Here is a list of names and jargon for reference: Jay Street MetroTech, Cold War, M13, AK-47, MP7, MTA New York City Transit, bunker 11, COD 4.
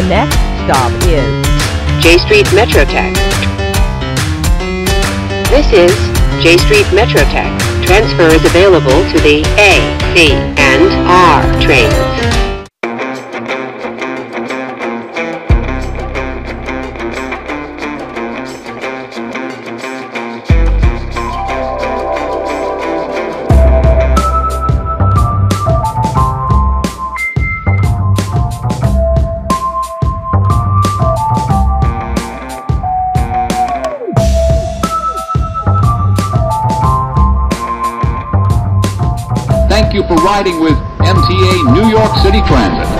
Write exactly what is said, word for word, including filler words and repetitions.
The next stop is Jay Street MetroTech. This is Jay Street MetroTech. Transfer is available to the A, C, and R trains. Thank you for riding with M T A New York City Transit.